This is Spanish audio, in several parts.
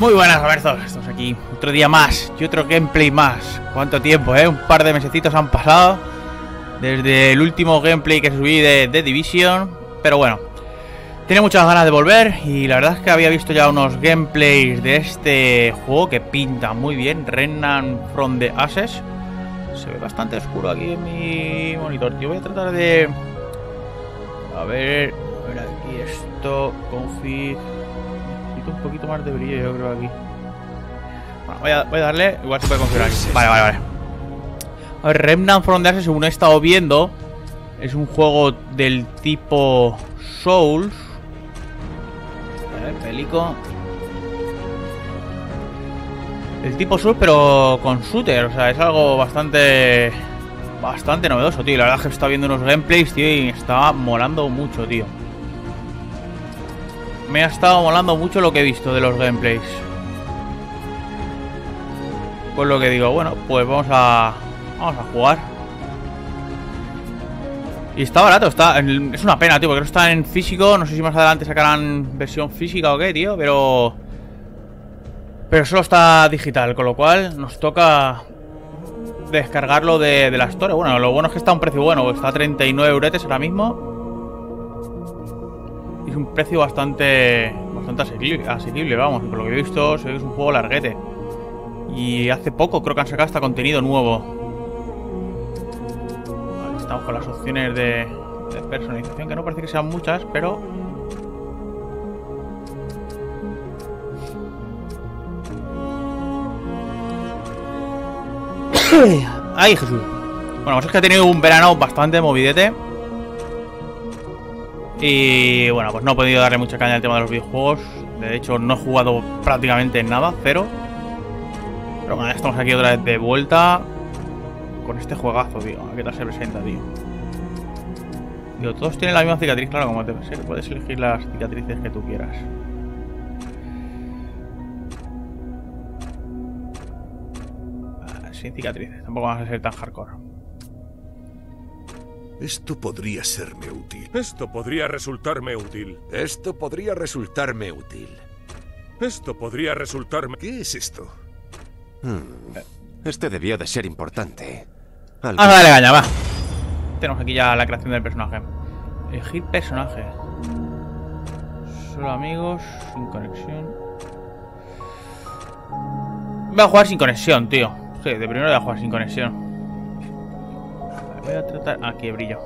Muy buenas, Gamerzos. Estamos aquí otro día más y otro gameplay más. ¿Cuánto tiempo, eh? Un par de mesecitos han pasado desde el último gameplay que subí de The Division. Pero bueno, tenía muchas ganas de volver y la verdad es que había visto ya unos gameplays de este juego que pinta muy bien. Remnant from the Ashes. Se ve bastante oscuro aquí en mi monitor. Yo voy a tratar de... A ver aquí esto. Config. Necesito un poquito más de brillo, yo creo, aquí. Bueno, voy a darle. Igual se puede configurar. Vale. A ver, Remnant from the Ashes, según he estado viendo, es un juego del tipo Souls. A ver, pelico. El tipo Souls, pero con shooter. O sea, es algo bastante novedoso, tío. La verdad es que estaba viendo unos gameplays, tío, y me estaba molando mucho, tío. Me ha estado molando mucho lo que he visto de los gameplays. Por lo que digo, bueno, pues vamos a jugar. Y está barato, es una pena, tío, porque no está en físico. No sé si más adelante sacarán versión física o qué, tío, pero solo está digital, con lo cual nos toca descargarlo de la Store. Bueno, lo bueno es que está a un precio bueno, está a 39 euretes ahora mismo. Es un precio bastante asequible, vamos. Por lo que he visto, se ve que es un juego larguete. Y hace poco creo que han sacado hasta contenido nuevo. Vale, estamos con las opciones de personalización, que no parece que sean muchas, pero... ¡Ay, Jesús! Bueno, pues es que ha tenido un verano bastante movidete. Y bueno, pues no he podido darle mucha caña al tema de los videojuegos. De hecho, no he jugado prácticamente nada, cero. Pero bueno, estamos aquí otra vez de vuelta con este juegazo, tío. ¿A qué tal se presenta, tío? Digo, todos tienen la misma cicatriz, claro, como te pensé. Puedes elegir las cicatrices que tú quieras. Sin cicatrices, tampoco vamos a ser tan hardcore. Esto podría resultarme útil. ¿Qué es esto? Este debió de ser importante. Ah, dale, caña, va. Tenemos aquí ya la creación del personaje. Elegir personaje. Solo amigos, sin conexión. Voy a jugar sin conexión, tío. Sí, de primero voy a jugar sin conexión. Voy a tratar... Aquí brillo.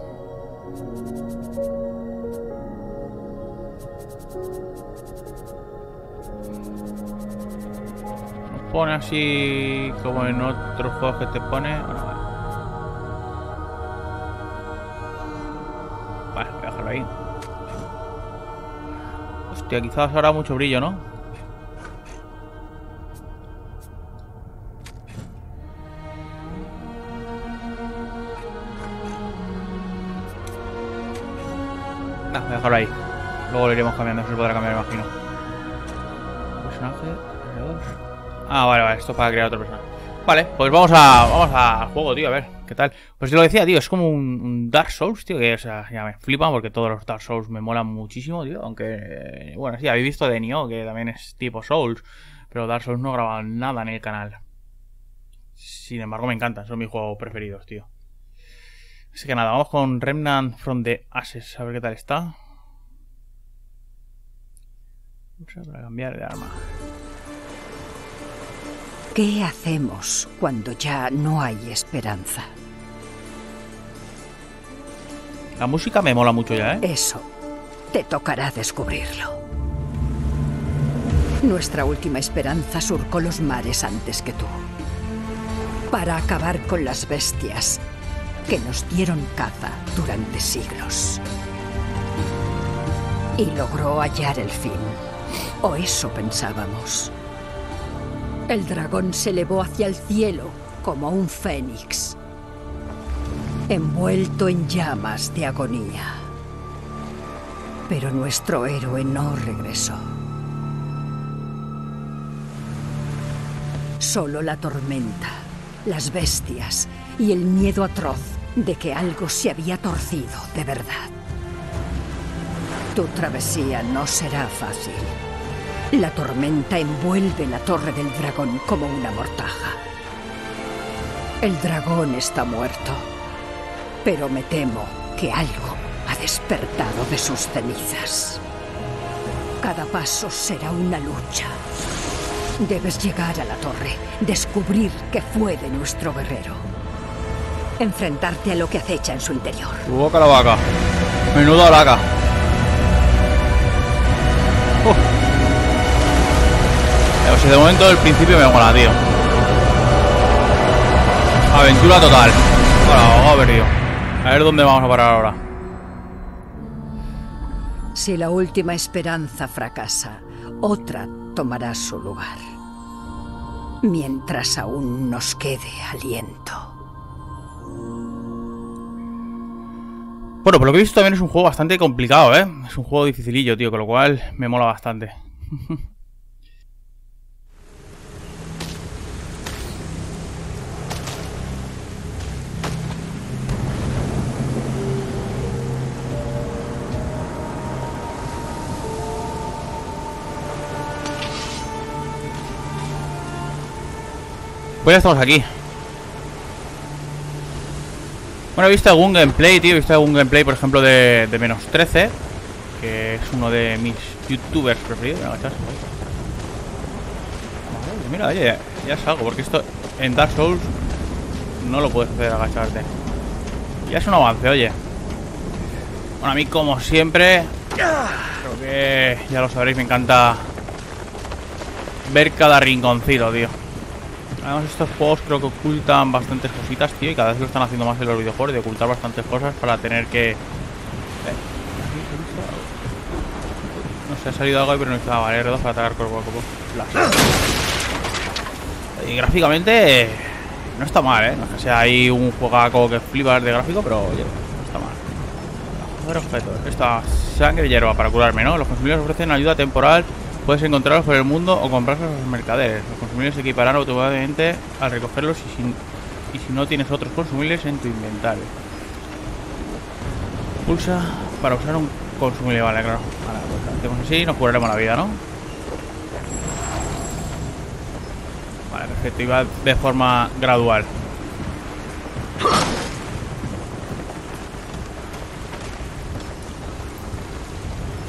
Nos pone así como en otros juegos que te pone. Bueno, vale, voy a dejarlo ahí. Hostia, quizás ahora mucho brillo, ¿no? Voy a dejarlo ahí. Luego lo iremos cambiando, se podrá cambiar, imagino. Personaje, R2. Ah, vale, esto es para crear otro personaje. Vale, pues vamos al juego, tío, a ver qué tal. Pues yo lo decía, tío, es como un Dark Souls, tío, que, o sea, ya me flipan porque todos los Dark Souls me molan muchísimo, tío. Aunque, bueno, sí, habéis visto The Nioh, que también es tipo Souls, pero Dark Souls no graban nada en el canal. Sin embargo, me encantan, son mis juegos preferidos, tío. Así que nada, vamos con Remnant from the Ashes, a ver qué tal está. Para cambiar de arma. ¿Qué hacemos cuando ya no hay esperanza? La música me mola mucho ya, ¿eh? Eso, te tocará descubrirlo. Nuestra última esperanza surcó los mares antes que tú. Para acabar con las bestias que nos dieron caza durante siglos. Y logró hallar el fin, o eso pensábamos. El dragón se elevó hacia el cielo como un fénix, envuelto en llamas de agonía. Pero nuestro héroe no regresó. Solo la tormenta, las bestias y el miedo atroz de que algo se había torcido de verdad. Tu travesía no será fácil. La tormenta envuelve la torre del dragón como una mortaja. El dragón está muerto, pero me temo que algo ha despertado de sus cenizas. Cada paso será una lucha. Debes llegar a la torre, descubrir qué fue de nuestro guerrero. Enfrentarte a lo que acecha en su interior. Tu boca la vaca. Menuda laca. Si de momento del principio me mola, tío. Aventura total. Bueno, a ver, tío. A ver dónde vamos a parar ahora. Si la última esperanza fracasa, otra tomará su lugar. Mientras aún nos quede aliento. Bueno, por lo que he visto también es un juego bastante complicado, ¿eh? Es un juego dificilillo, tío, con lo cual me mola bastante. Pues ya estamos aquí. Bueno, he visto algún gameplay, tío. He visto algún gameplay, por ejemplo, de menos 13, que es uno de mis youtubers preferidos. Mira, oye, ya salgo, porque esto en Dark Souls no lo puedes hacer agacharte. Ya es un avance, oye. Bueno, a mí, como siempre, creo que ya lo sabréis, me encanta ver cada rinconcito, tío. Además, estos juegos creo que ocultan bastantes cositas, tío, y cada vez lo están haciendo más en los videojuegos, de ocultar bastantes cosas para tener que... No sé, ha salido algo ahí, pero no estaba valer dos para atacar cuerpo a cuerpo. Y gráficamente no está mal, ¿eh? No sé si hay un juegaco que flipas de gráfico, pero oye, no está mal. A ver, objetos. Esta sangre de hierba para curarme, ¿no? Los consumidores ofrecen ayuda temporal. Puedes encontrarlos por el mundo o comprarlos a los mercaderes. Los consumibles se equiparán automáticamente al recogerlos y si no tienes otros consumibles en tu inventario. Pulsa para usar un consumible, vale, claro. Vale, pues hacemos así y nos curaremos la vida, ¿no? Vale, perfecto, y va de forma gradual.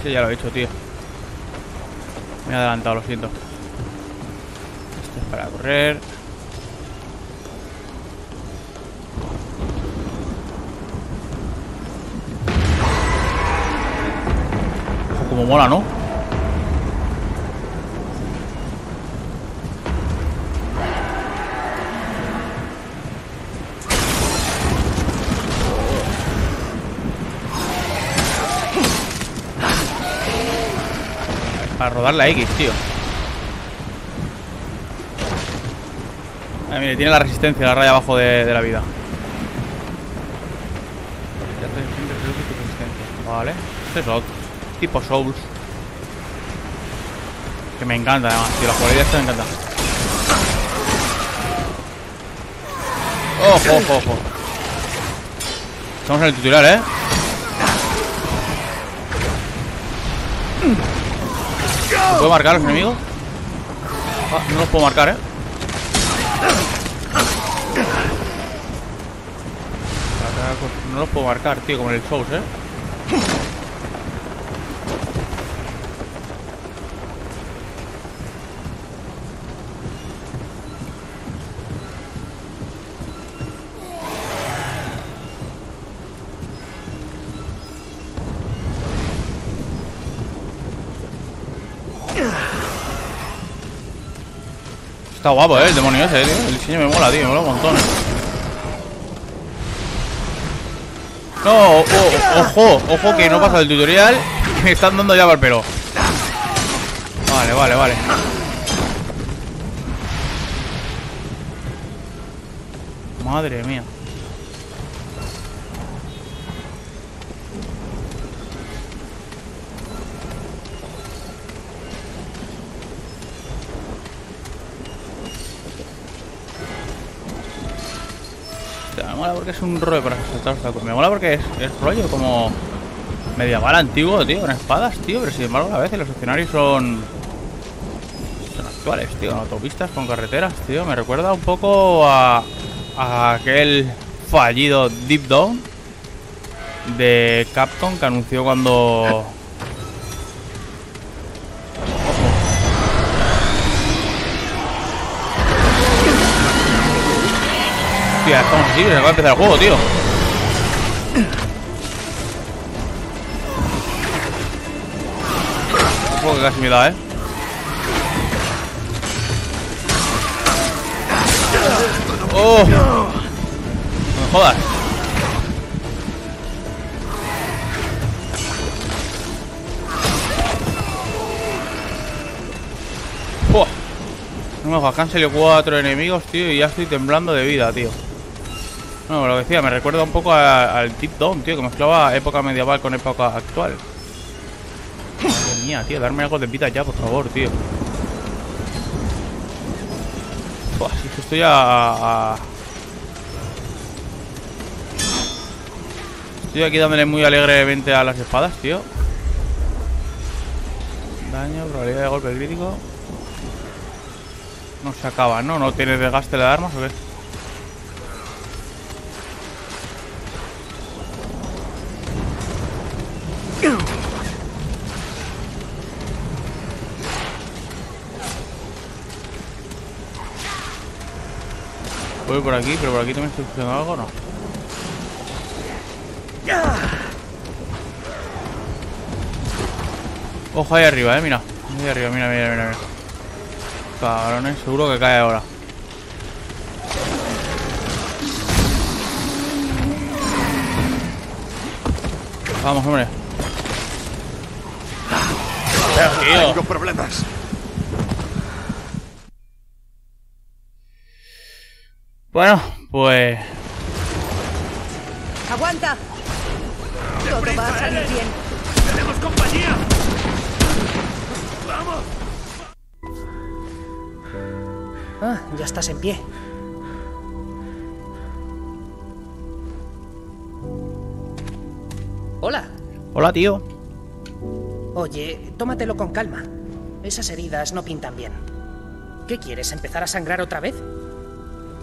Sí, ya lo he hecho, tío. Me he adelantado, lo siento. Esto es para correr. Ojo, como mola, ¿no? Para rodar la X, tío. Ay, mire, tiene la resistencia, la raya abajo de la vida. Vale, este es otro tipo Souls, que me encanta además, tío. La jugabilidad esta me encanta. Ojo, ojo, ojo. Estamos en el titular, ¿eh? ¿Puedo marcar a los enemigos? Ah, no los puedo marcar, ¿eh? No los puedo marcar, tío, como en el Souls, ¿eh? Está guapo, el demonio ese, tío. El diseño me mola, tío, me mola un montón. No, ojo, ojo, que no pasa del tutorial. Me están dando ya para el pelo. Vale, vale, vale. Madre mía. O sea, me mola porque es un rollo para saltar. Me mola porque es rollo como medieval antiguo, tío, con espadas, tío. Pero sin embargo, a veces los escenarios son actuales, tío, con autopistas, con carreteras, tío. Me recuerda un poco a aquel fallido Deep Down de Capcom que anunció cuando... Hostia, estamos así, se va a empezar el juego, tío. Un juego que casi me da, ¡Oh! ¡No me jodas! ¡Buah! No me jodas, cancelé 4 enemigos, tío, y ya estoy temblando de vida, tío. No, lo que decía, me recuerda un poco al Deep Down, tío, que mezclaba época medieval con época actual. Madre mía, tío, darme algo de vida ya, por favor, tío. Buah, si es que estoy Estoy aquí dándole muy alegremente a las espadas, tío. Daño, probabilidad de golpe crítico. No se acaba, ¿no? ¿No tienes desgaste de armas o qué? Voy por aquí, pero por aquí también estoy funcionando algo, ¿no? Ojo ahí arriba, mira. Ahí arriba, mira. Cabrones, seguro que cae ahora. Vamos, hombre. Tengo problemas. Bueno, pues... ¡Aguanta! Todo va a salir bien. ¡Tenemos compañía! ¡Vamos! Ah, ya estás en pie. Hola. Hola, tío. Oye, tómatelo con calma. Esas heridas no pintan bien. ¿Qué quieres, empezar a sangrar otra vez?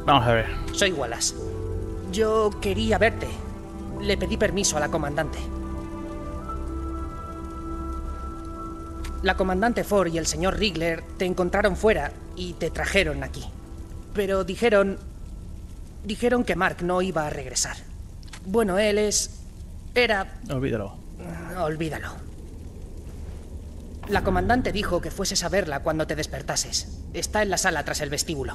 Vamos a ver. Soy Wallace. Yo quería verte. Le pedí permiso a la comandante. La comandante Ford y el señor Rigler te encontraron fuera y te trajeron aquí. Pero dijeron que Mark no iba a regresar. Bueno, él era... Olvídalo. Olvídalo. La comandante dijo que fueses a verla cuando te despertases. Está en la sala tras el vestíbulo.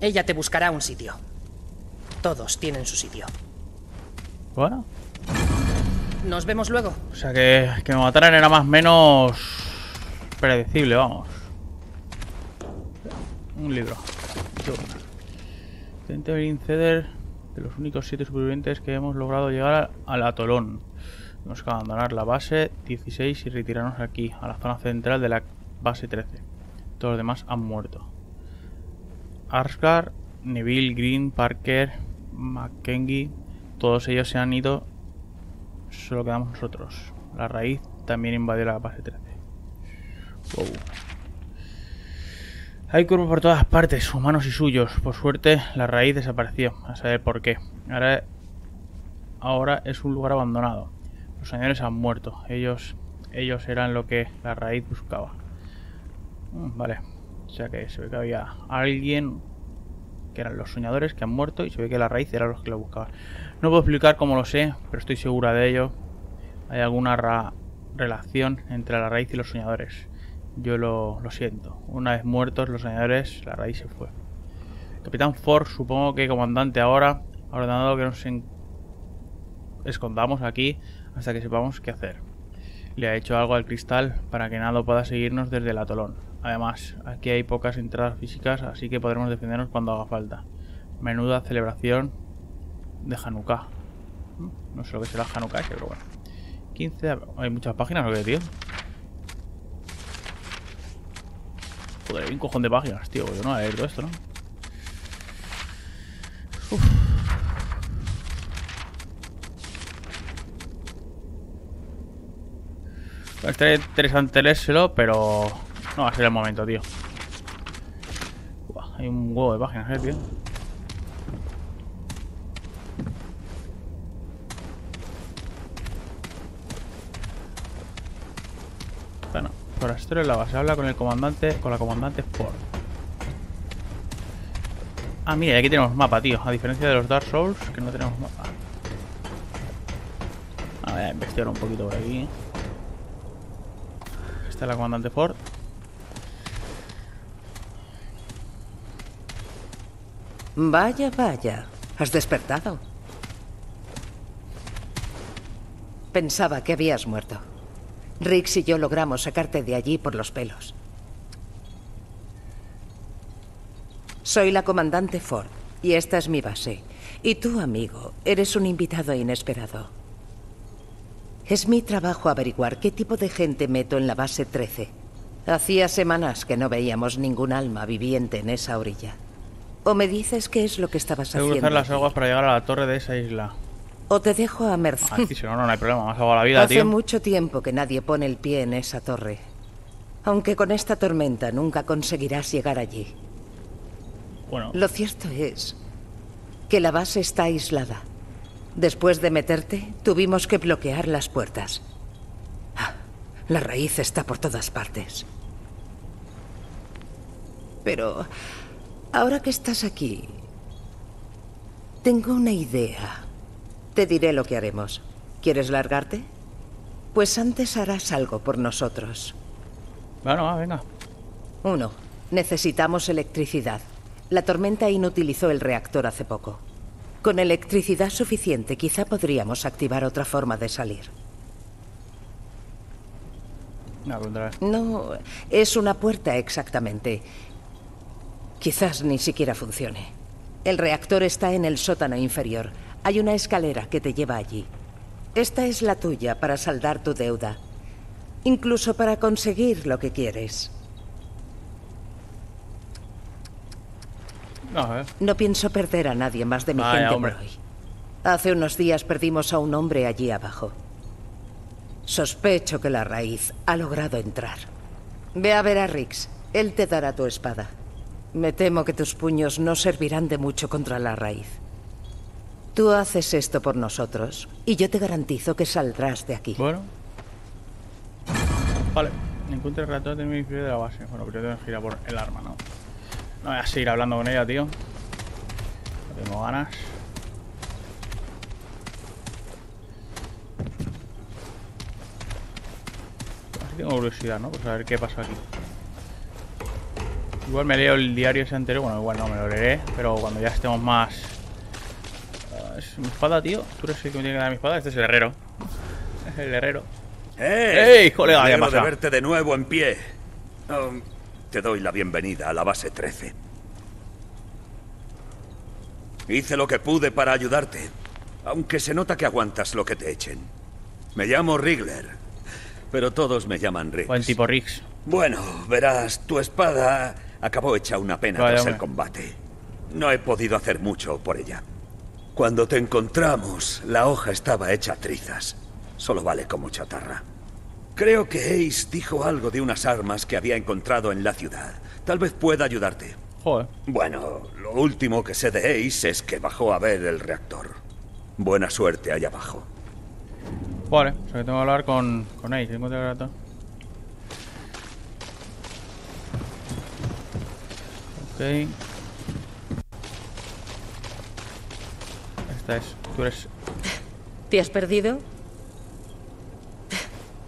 Ella te buscará un sitio. Todos tienen su sitio. Bueno. Nos vemos luego. O sea que me mataran era más o menos predecible, vamos. Un libro. Intenté inceder de los únicos 7 supervivientes que hemos logrado llegar al atolón. Tenemos que abandonar la base 16 y retirarnos aquí, a la zona central de la base 13. Todos los demás han muerto. Asgard, Neville, Green, Parker, McKenzie, todos ellos se han ido, solo quedamos nosotros. La raíz también invadió la base 13. Wow. Hay cuerpos por todas partes, humanos y suyos. Por suerte, la raíz desapareció, a saber por qué. Ahora es un lugar abandonado. Los señores han muerto. Ellos eran lo que la raíz buscaba. Vale. O sea que se ve que había alguien que eran los soñadores que han muerto y se ve que la raíz era los que lo buscaban. No puedo explicar cómo lo sé, pero estoy segura de ello. Hay alguna relación entre la raíz y los soñadores. Yo lo siento. Una vez muertos los soñadores, la raíz se fue. Capitán Ford, supongo que comandante ahora, ha ordenado que nos escondamos aquí hasta que sepamos qué hacer. Le ha hecho algo al cristal para que Nado pueda seguirnos desde el atolón. Además, aquí hay pocas entradas físicas, así que podremos defendernos cuando haga falta. Menuda celebración de Hanukkah. No sé lo que será Hanukkah ese, pero bueno. 15... Hay muchas páginas, ¿o qué, tío? Joder, hay un cojón de páginas, tío. Yo no había leído esto, ¿no? Uf. Estaría interesante leérselo, pero no va a ser el momento, tío. Uah, hay un huevo de páginas, tío. Bueno, forastero en la base. Habla con el comandante, con la comandante Sport. Ah, mira, aquí tenemos mapa, tío. A diferencia de los Dark Souls, que no tenemos mapa. A ver, investigar un poquito por aquí. Está la comandante Ford. Vaya, vaya. Has despertado. Pensaba que habías muerto. Riggs y yo logramos sacarte de allí por los pelos. Soy la comandante Ford y esta es mi base. Y tú, amigo, eres un invitado inesperado. Es mi trabajo averiguar qué tipo de gente meto en la base 13. Hacía semanas que no veíamos ningún alma viviente en esa orilla. O me dices qué es lo que estabas haciendo. Tengo que cruzar las aguas para llegar a la torre de esa isla. O te dejo a merced. Ah, sí, no, no hay problema, me has salvado la vida, tío. Hace mucho tiempo que nadie pone el pie en esa torre. Aunque con esta tormenta nunca conseguirás llegar allí. Bueno. Lo cierto es que la base está aislada. Después de meterte, tuvimos que bloquear las puertas. La raíz está por todas partes. Pero ahora que estás aquí, tengo una idea. Te diré lo que haremos. ¿Quieres largarte? Pues antes harás algo por nosotros. Bueno, venga. 1. Necesitamos electricidad. La tormenta inutilizó el reactor hace poco. Con electricidad suficiente, quizá podríamos activar otra forma de salir. No, es una puerta exactamente. Quizás ni siquiera funcione. El reactor está en el sótano inferior. Hay una escalera que te lleva allí. Esta es la tuya para saldar tu deuda. Incluso para conseguir lo que quieres. No pienso perder a nadie más de mi gente por hoy. Hace unos días perdimos a un hombre allí abajo. Sospecho que la raíz ha logrado entrar. Ve a ver a Riggs. Él te dará tu espada. Me temo que tus puños no servirán de mucho contra la raíz. Tú haces esto por nosotros y yo te garantizo que saldrás de aquí. Bueno. Vale. Encuentra el ratón de mi filo de la base. Bueno, pero tengo que ir a por el arma, ¿no? No voy a seguir hablando con ella, tío. No tengo ganas. Así tengo curiosidad, ¿no? Pues a ver qué pasó aquí. Igual me leo el diario ese anterior. Bueno, igual no me lo leeré. Pero cuando ya estemos más... ¿Es mi espada, tío? ¿Tú eres el que me tiene que dar mi espada? Este es el herrero. Es el herrero. ¡Ey! ¡Colega! ¿Qué pasa? Me alegro de verte de nuevo en pie. Te doy la bienvenida a la base 13. Hice lo que pude para ayudarte, aunque se nota que aguantas lo que te echen. Me llamo Rigler, pero todos me llaman Riggs. Buen tipo Riggs. Bueno, verás, tu espada acabó hecha una pena tras el combate. No he podido hacer mucho por ella. Cuando te encontramos, la hoja estaba hecha trizas. Solo vale como chatarra. Creo que Ace dijo algo de unas armas que había encontrado en la ciudad. Tal vez pueda ayudarte. Joder. Bueno, lo último que sé de Ace es que bajó a ver el reactor. Buena suerte allá abajo. Vale, o sea que tengo que hablar con Ace. Tengo que hablar con Ace. Ok. Esta es. Tú eres. ¿Te has perdido?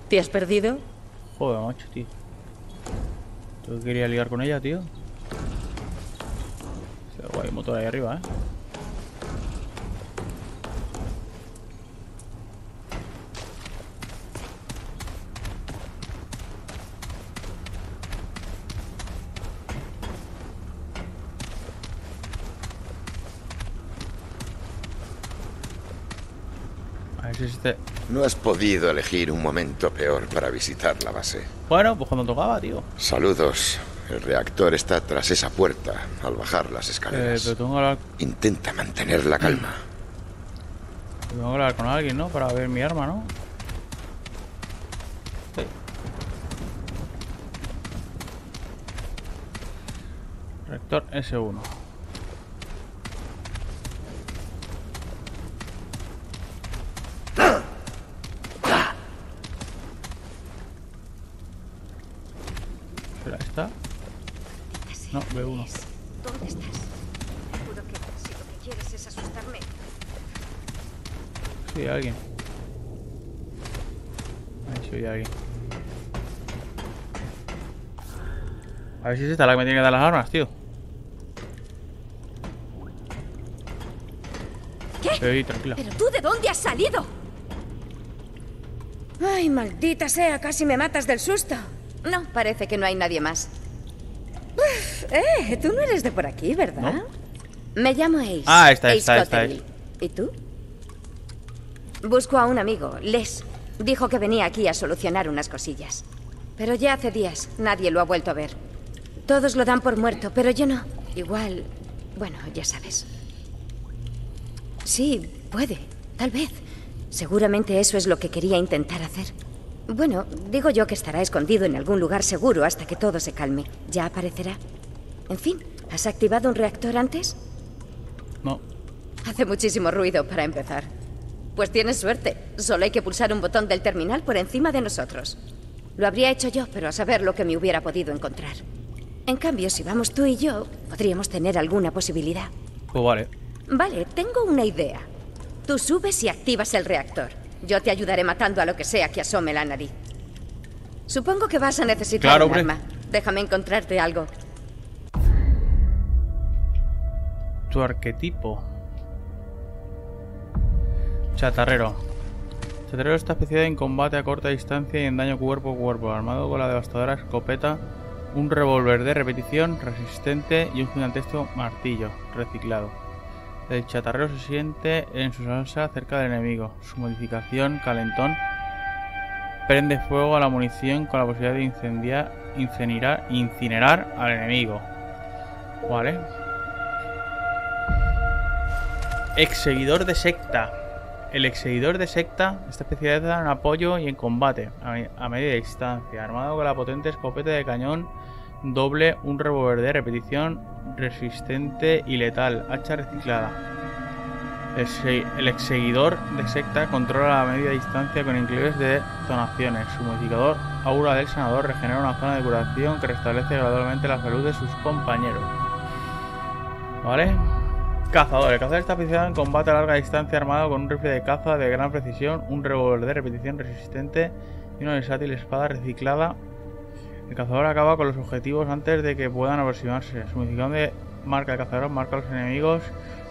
¿Te has perdido? Joder, macho, tío. Yo quería ligar con ella, tío. Está guay, motor ahí arriba, A ver si este... No has podido elegir un momento peor para visitar la base. Bueno, pues cuando tocaba, tío. Saludos. El reactor está tras esa puerta, al bajar las escaleras. Intenta mantener la calma. Tengo que hablar con alguien, ¿no? Para ver mi arma, ¿no? Sí. Reactor S1. Espera, ¿está? No, B1. ¿Dónde estás? Seguro que si lo que quieres es asustarme. Sí, alguien. Ahí soy alguien. A ver si es esta la que me tiene que dar las armas, tío. ¿Qué? Ey, tranquila. ¿Pero tú de dónde has salido? Ay, maldita sea, casi me matas del susto. No, parece que no hay nadie más. Uf, tú no eres de por aquí, ¿verdad? ¿No? Me llamo Ace. Ah, esta. ¿Y tú? Busco a un amigo, Les. Dijo que venía aquí a solucionar unas cosillas. Pero ya hace días nadie lo ha vuelto a ver. Todos lo dan por muerto, pero yo no. Igual... bueno, ya sabes. Sí, puede. Tal vez. Seguramente eso es lo que quería intentar hacer. Bueno, digo yo que estará escondido en algún lugar seguro hasta que todo se calme. Ya aparecerá. En fin, ¿has activado un reactor antes? No. Hace muchísimo ruido para empezar. Pues tienes suerte. Solo hay que pulsar un botón del terminal por encima de nosotros. Lo habría hecho yo, pero a saber lo que me hubiera podido encontrar. En cambio, si vamos tú y yo, podríamos tener alguna posibilidad. Pues vale. Vale, tengo una idea. Tú subes y activas el reactor. Yo te ayudaré matando a lo que sea que asome la nariz. Supongo que vas a necesitar un arma. Déjame encontrarte algo. Tu arquetipo. Chatarrero. Chatarrero está especializado en combate a corta distancia y en daño cuerpo a cuerpo. Armado con la devastadora escopeta, un revólver de repetición resistente y un gigantesco martillo reciclado. El chatarrero se siente en su salsa cerca del enemigo. Su modificación, calentón, prende fuego a la munición con la posibilidad de incinerar al enemigo. Vale. Exseguidor de secta. El exseguidor de secta está especializado en apoyo y en combate a media distancia. Armado con la potente escopeta de cañón doble, un revólver de repetición resistente y letal, hacha reciclada. El exseguidor de secta controla la media distancia con inclives de donaciones. Su modificador aura del sanador regenera una zona de curación que restablece gradualmente la salud de sus compañeros. Vale. Cazador. El cazador está especializado en combate a larga distancia, armado con un rifle de caza de gran precisión, un revólver de repetición resistente y una versátil espada reciclada. El cazador acaba con los objetivos antes de que puedan aproximarse. Su munición de marca de cazador marca a los enemigos,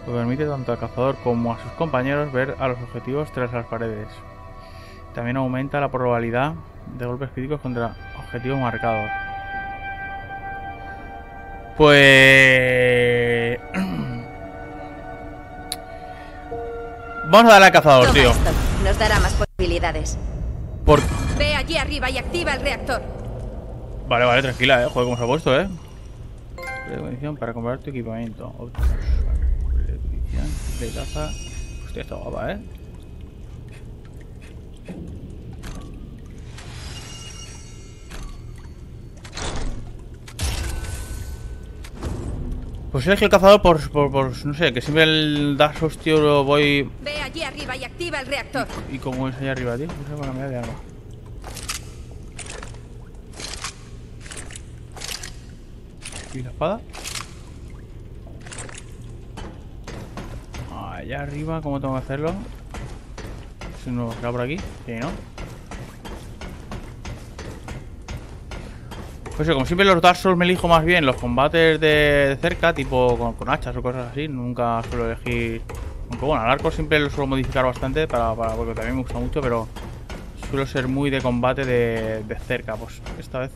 lo permite tanto al cazador como a sus compañeros ver a los objetivos tras las paredes. También aumenta la probabilidad de golpes críticos contra objetivos marcados. Pues... vamos a darle al cazador, tío. Nos dará más posibilidades. Ve allí arriba y activa el reactor. Vale, vale, tranquila, joder, cómo se ha puesto, Condición para comprar tu equipamiento. De caza. Hostia, está guapa, Pues es que el cazador, por no sé, que siempre el Dark Souls, tío, lo voy... Ve allí arriba y activa el reactor. ¿Y cómo es allá arriba, tío? No sé, para cambiar de arma. ¿Y la espada? Allá arriba, ¿cómo tengo que hacerlo? ¿Se nos va por aquí? Sí, ¿no? Pues como siempre los Dark Souls me elijo más bien los combates de cerca, tipo con hachas o cosas así. Nunca suelo elegir... aunque bueno, al arco siempre lo suelo modificar bastante para porque también me gusta mucho, pero suelo ser muy de combate de cerca. Pues esta vez...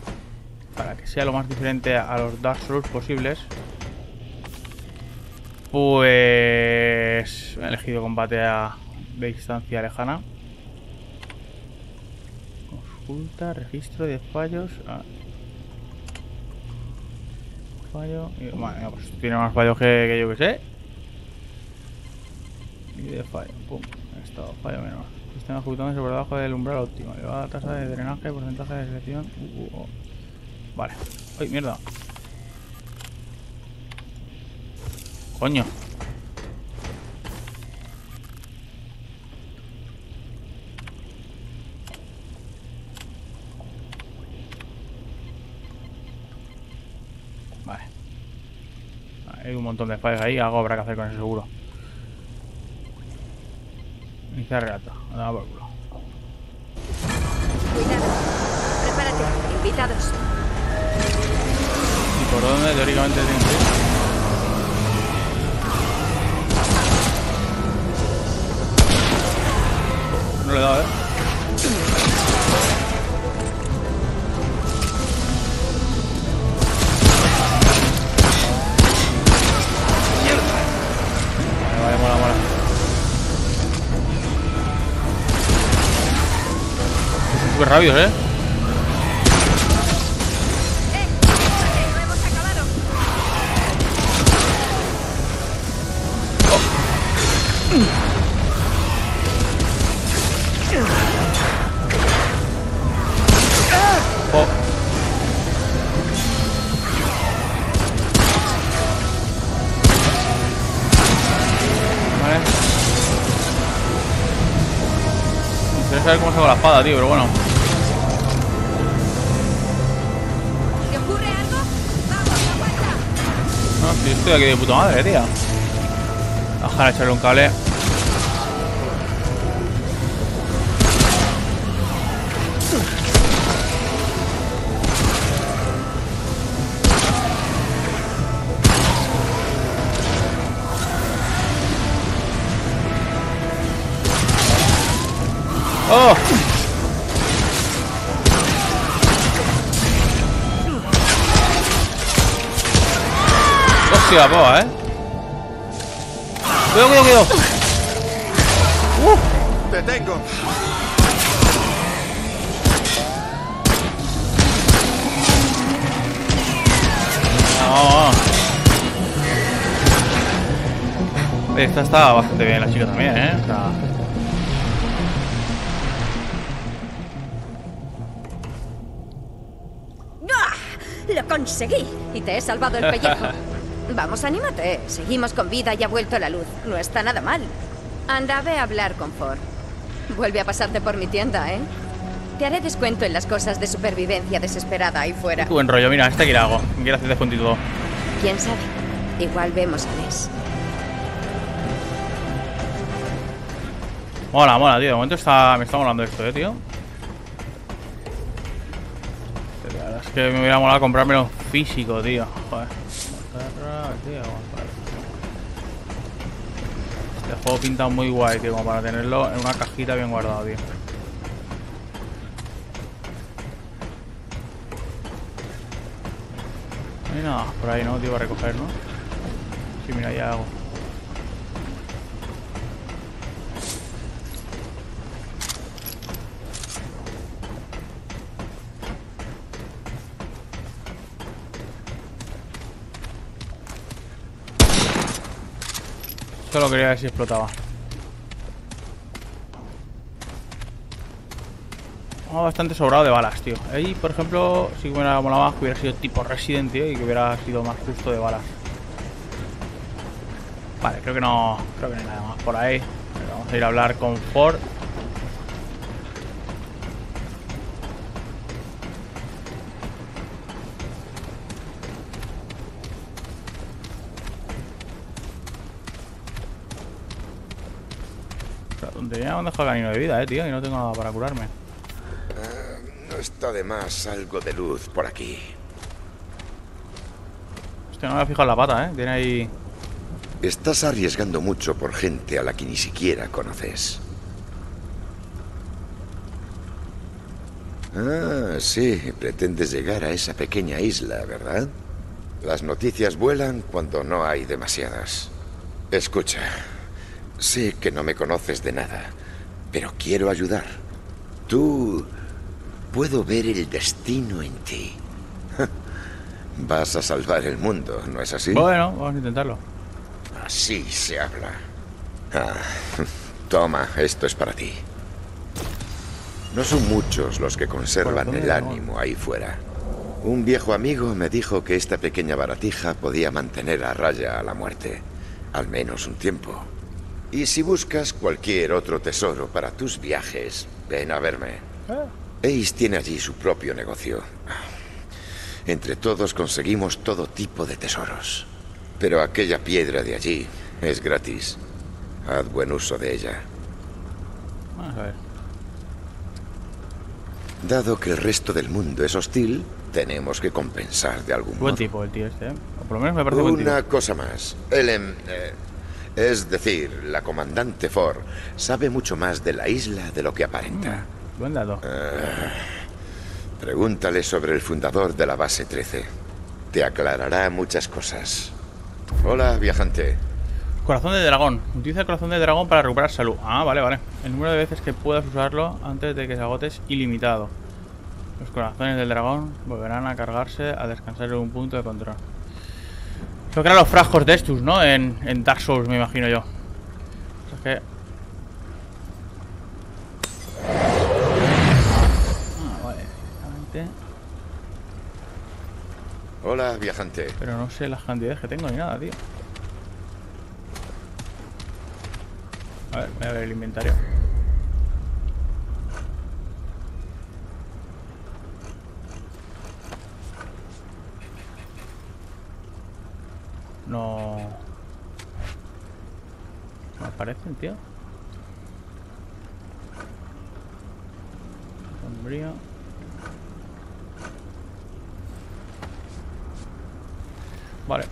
para que sea lo más diferente a los Dark Souls posibles, pues he elegido combate de distancia lejana. Consulta, registro de fallos. fallos. Bueno, pues tiene más fallos que yo que sé. Y de fallo, pum, estado fallo menor. Sistema ejecutándose por debajo del umbral óptimo. Elevada tasa de drenaje, porcentaje de selección. Vale. ¡Ay, mierda! ¡Coño! Vale. Hay un montón de fallos ahí. Algo habrá que hacer con eso seguro. Iniciar reata. Nada por culo. Cuidado. Prepárate. Invitados. ¿Y por dónde teóricamente tengo que ir? No le he dado, ¿eh? Vale, vale, mola, mola. Son súper rápidos, ¿eh? A ver cómo saco la espada, tío, pero bueno. ¿Te ocurre algo? ¡Vamos, aguanta! No, si estoy aquí de puta madre, tío. Bajar a echarle un cable. ¡Oh! ¡Hostia, boa, eh! ¡Cuidado, cuidado, cuidado! ¡Te tengo! ¡No! Esta está bastante bien, la chica también, ¿eh? O sea... Conseguí y te he salvado el pellejo. Vamos, anímate. Seguimos con vida y ha vuelto la luz. No está nada mal. Anda, ve a hablar con Ford. Vuelve a pasarte por mi tienda, ¿eh? Te haré descuento en las cosas de supervivencia desesperada ahí fuera. Qué buen rollo, mira, esta que la hago. Quiero hacer descuento y todo. ¿Quién sabe? Igual vemos a Les. Mola, mola, tío. De momento está... me está molando esto, tío. Es que me hubiera molado comprármelo físico, tío. Joder. Este juego pinta muy guay, tío, como para tenerlo en una cajita bien guardado, tío. No hay nada por ahí, ¿no? Tío, para recoger, ¿no? Sí, mira, ya hago. Solo quería ver si explotaba. Oh, bastante sobrado de balas, tío. Ahí, por ejemplo, si me hubiera molado más que hubiera sido tipo Resident, tío, y que hubiera sido más justo de balas. Vale, creo que no hay nada más por ahí. Pero vamos a ir a hablar con Ford. Ya me han dejado el ganino de vida, tío, y no tengo nada para curarme. No está de más algo de luz por aquí. Hostia, no me he fijado en la pata, Tiene ahí... Estás arriesgando mucho por gente a la que ni siquiera conoces. Ah, sí, pretendes llegar a esa pequeña isla, ¿verdad? Las noticias vuelan cuando no hay demasiadas. Escucha... Sé que no me conoces de nada, pero quiero ayudar. Puedo ver el destino en ti. Vas a salvar el mundo, ¿no es así? Bueno, vamos a intentarlo. Así se habla. Ah, toma, esto es para ti. No son muchos los que conservan el ánimo ahí fuera. Un viejo amigo me dijo que esta pequeña baratija podía mantener a raya a la muerte, al menos un tiempo. Y si buscas cualquier otro tesoro para tus viajes, ven a verme. Ace tiene allí su propio negocio. Entre todos conseguimos todo tipo de tesoros. Pero aquella piedra de allí es gratis. Haz buen uso de ella. Vamos a ver. Dado que el resto del mundo es hostil, tenemos que compensar de algún modo. Buen tipo el tío este, ¿eh? O por lo menos me parece buen tipo. Una cosa más. Es decir, la comandante Ford sabe mucho más de la isla de lo que aparenta. Buen dado. Pregúntale sobre el fundador de la base 13. Te aclarará muchas cosas. Hola, viajante. Corazón de dragón. Utiliza el corazón de dragón para recuperar salud. Ah, vale, vale. El número de veces que puedas usarlo antes de que se agote es ilimitado. Los corazones del dragón volverán a cargarse al descansar en un punto de control. Creo que eran los frascos de estos, ¿no? En Dark Souls, me imagino yo. O sea que... Hola, viajante. Pero no sé las cantidades que tengo ni nada, tío. A ver, voy a ver el inventario. No... ¿Me aparecen, tío? Sombrío. Vale.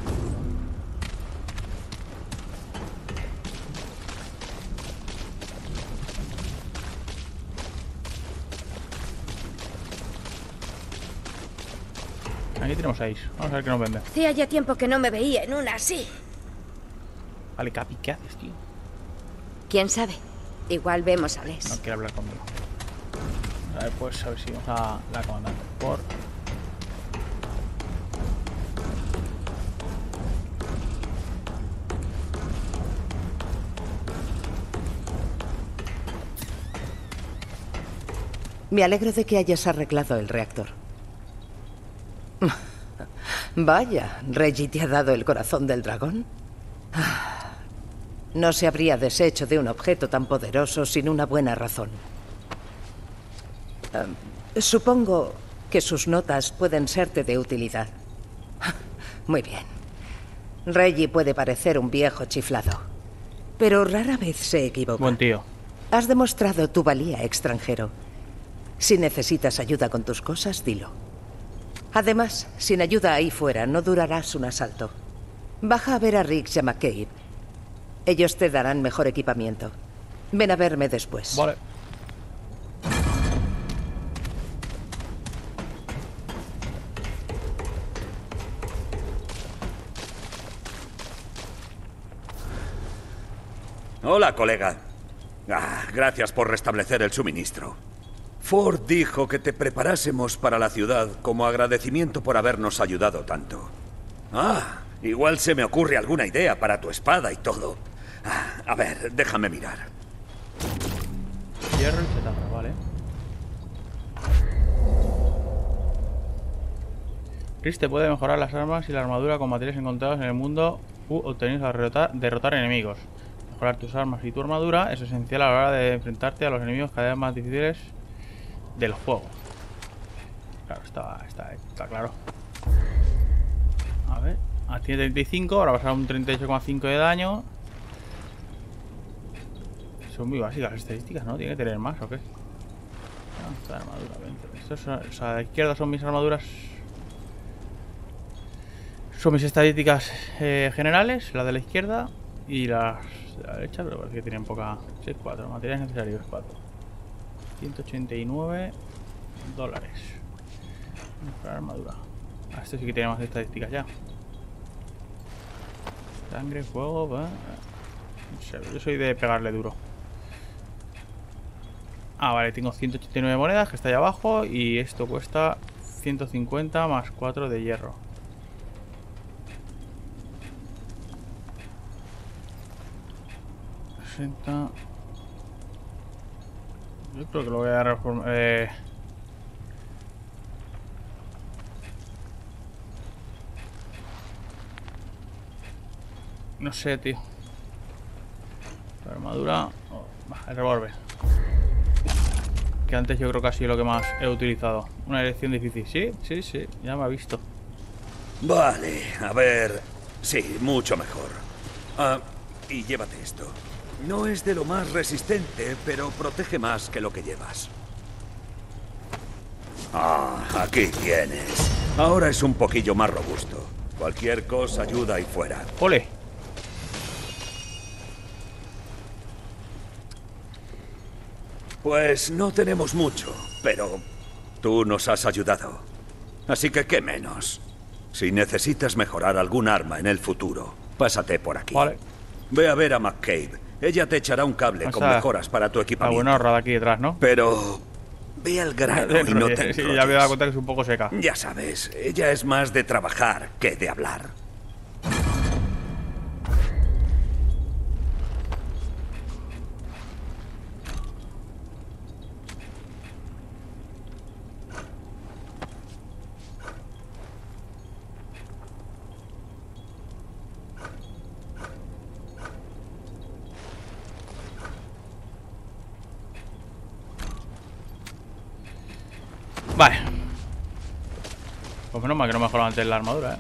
Aquí tenemos 6. Vamos a ver qué nos vende. Hacía ya tiempo que no me veía en una así. Vale, Capi, ¿qué haces, tío? ¿Quién sabe? Igual vemos a Les. No quiere hablar conmigo. A ver, pues a ver si vamos a la comandante. Por... Me alegro de que hayas arreglado el reactor. Vaya, Reggie te ha dado el corazón del dragón. No se habría deshecho de un objeto tan poderoso sin una buena razón. Supongo que sus notas pueden serte de utilidad. Muy bien. Reggie puede parecer un viejo chiflado, pero rara vez se equivoca. Buen tío. Has demostrado tu valía, extranjero. Si necesitas ayuda con tus cosas, dilo. Además, sin ayuda ahí fuera, no durarás un asalto. Baja a ver a Riggs y a McCabe. Ellos te darán mejor equipamiento. Ven a verme después. Vale. Hola, colega. Gracias por restablecer el suministro. Ford dijo que te preparásemos para la ciudad como agradecimiento por habernos ayudado tanto. Igual se me ocurre alguna idea para tu espada y todo. A ver, déjame mirar. Hierro y cetafra, vale. Chris te puede mejorar las armas y la armadura con materiales encontrados en el mundo u obtenidos al derrotar enemigos. Mejorar tus armas y tu armadura es esencial a la hora de enfrentarte a los enemigos cada vez más difíciles del juego. Claro, está claro. A ver, tiene 35, ahora pasará un 38,5 de daño. Son muy básicas las estadísticas, ¿no? Tiene que tener más, ¿o qué? Esta armadura, 20. Estos son, o sea, a la izquierda son mis armaduras. Son mis estadísticas generales, la de la izquierda y las de la derecha, pero parece que tienen poca. 6, 4, materiales necesarios, 4. $189. Mejorar armadura. Esto sí que tiene más estadísticas ya. Sangre, fuego, va. No sé, yo soy de pegarle duro. Vale, tengo 189 monedas, que está ahí abajo. Y esto cuesta 150 más 4 de hierro. 60. Yo creo que lo voy a dar por... No sé, tío. La armadura... el revólver. Que antes yo creo que ha sido lo que más he utilizado. Una elección difícil. Sí, sí, sí. Ya me ha visto. Vale, a ver... Sí, mucho mejor. Y llévate esto. No es de lo más resistente, pero protege más que lo que llevas. Ah, aquí tienes. Ahora es un poquillo más robusto. Cualquier cosa ayuda y fuera. ¡Ole! Pues no tenemos mucho, pero tú nos has ayudado. Así que qué menos. Si necesitas mejorar algún arma en el futuro, pásate por aquí. Vale. Ve a ver a McCabe. Ella te echará un cable con mejoras para tu equipamiento. Buena horrada aquí detrás, ¿no? Pero... ve al grano y no te enrolles. Sí, ya me he dado cuenta que es un poco seca. Ya sabes, ella es más de trabajar que de hablar. Vale. Pues menos mal que no me mejoró antes la armadura, ¿eh?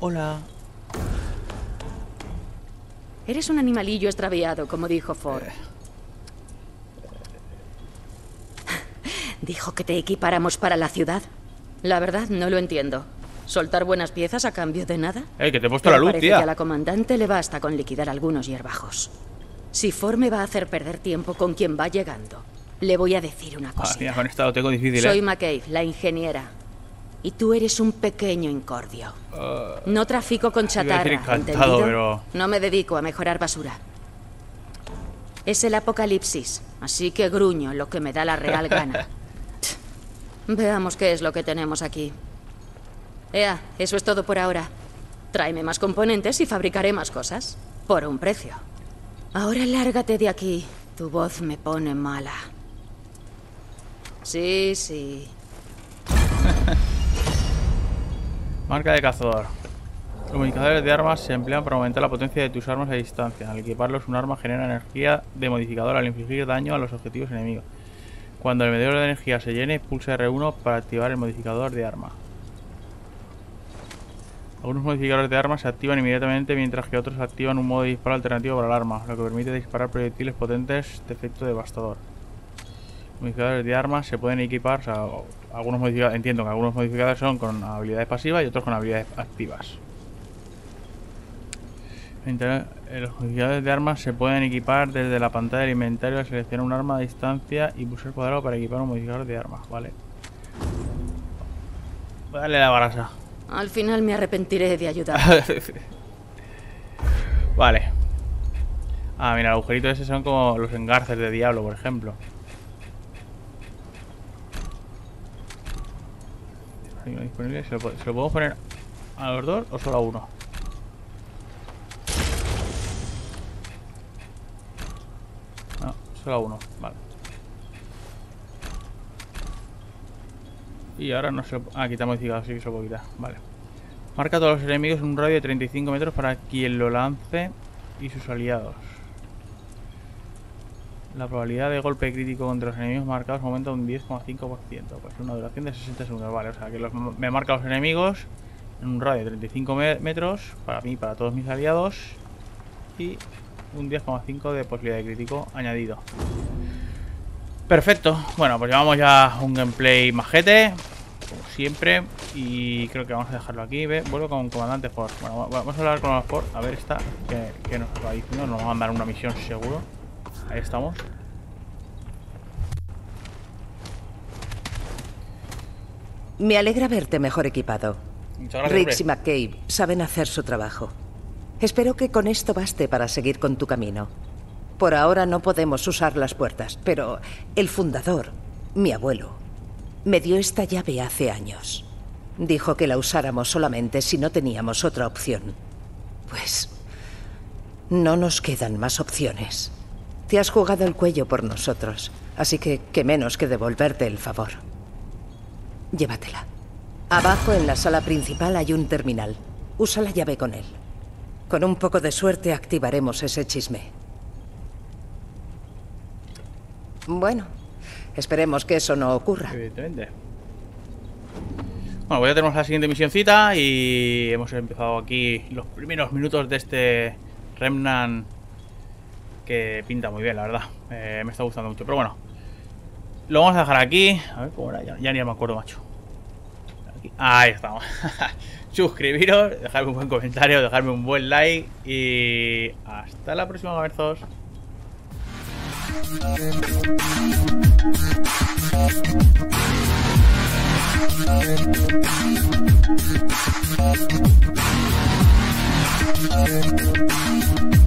Hola. Eres un animalillo extraviado, como dijo Ford. Dijo que te equipáramos para la ciudad. La verdad, no lo entiendo. ¿Soltar buenas piezas a cambio de nada? Que te he puesto la luz, tía. A la comandante le basta con liquidar algunos hierbajos. Si Ford me va a hacer perder tiempo con quien va llegando, le voy a decir una cosa. Soy McCabe, la ingeniera. Y tú eres un pequeño incordio. No trafico con chatarra, ¿entendido? Pero... no me dedico a mejorar basura. Es el apocalipsis, así que gruño lo que me da la real gana. Veamos qué es lo que tenemos aquí. Ea, eso es todo por ahora. Tráeme más componentes y fabricaré más cosas. Por un precio. Ahora lárgate de aquí. Tu voz me pone mala. Sí, sí. Marca de cazador. Los modificadores de armas se emplean para aumentar la potencia de tus armas a distancia. Al equiparlos, un arma genera energía de modificador al infligir daño a los objetivos enemigos. Cuando el medidor de energía se llene, pulsa R1 para activar el modificador de arma. Algunos modificadores de armas se activan inmediatamente, mientras que otros activan un modo de disparo alternativo para el arma, lo que permite disparar proyectiles potentes de efecto devastador. Modificadores de armas se pueden equipar, o sea, algunos modificadores, entiendo que algunos modificadores son con habilidades pasivas y otros con habilidades activas. Los modificadores de armas se pueden equipar desde la pantalla del inventario al seleccionar un arma a distancia y pulsar cuadrado para equipar un modificador de armas, ¿vale? Dale la barasa. Al final me arrepentiré de ayudar. Vale. Ah, mira, los agujeritos esos son como los engarces de Diablo, por ejemplo. Disponible. ¿Se lo podemos poner a los dos o solo a uno? No, solo a uno, vale. Y ahora no se lo... ah, quitamos modificador, sí que se lo puedo quitar, vale. Marca a todos los enemigos en un radio de 35 metros para quien lo lance y sus aliados. La probabilidad de golpe crítico contra los enemigos marcados aumenta un 10,5%. Pues una duración de 60 segundos, vale. O sea, que me marca los enemigos en un radio de 35 metros para mí, para todos mis aliados. Y un 10,5% de posibilidad de crítico añadido. Perfecto. Bueno, pues llevamos ya un gameplay majete, como siempre. Y creo que vamos a dejarlo aquí. Vuelvo con comandante Ford. Bueno, vamos a hablar con los Ford. A ver esta que nos va diciendo. Nos va a mandar una misión seguro. Ahí estamos. Me alegra verte mejor equipado. Riggs y McCabe saben hacer su trabajo. Espero que con esto baste para seguir con tu camino. Por ahora no podemos usar las puertas, pero el fundador, mi abuelo, me dio esta llave hace años. Dijo que la usáramos solamente si no teníamos otra opción. Pues No nos quedan más opciones. Te has jugado el cuello por nosotros, así que qué menos que devolverte el favor. Llévatela. Abajo en la sala principal hay un terminal. Usa la llave con él. Con un poco de suerte activaremos ese chisme. Bueno, esperemos que eso no ocurra. Evidentemente. Bueno, pues ya tenemos la siguiente misioncita y hemos empezado aquí los primeros minutos de este Remnant, que pinta muy bien, la verdad. Me está gustando mucho, pero bueno. Lo vamos a dejar aquí. A ver cómo era, ya ni me acuerdo, macho. Aquí. Ahí estamos. Suscribiros, dejadme un buen comentario, dejadme un buen like y hasta la próxima, Gamerzos.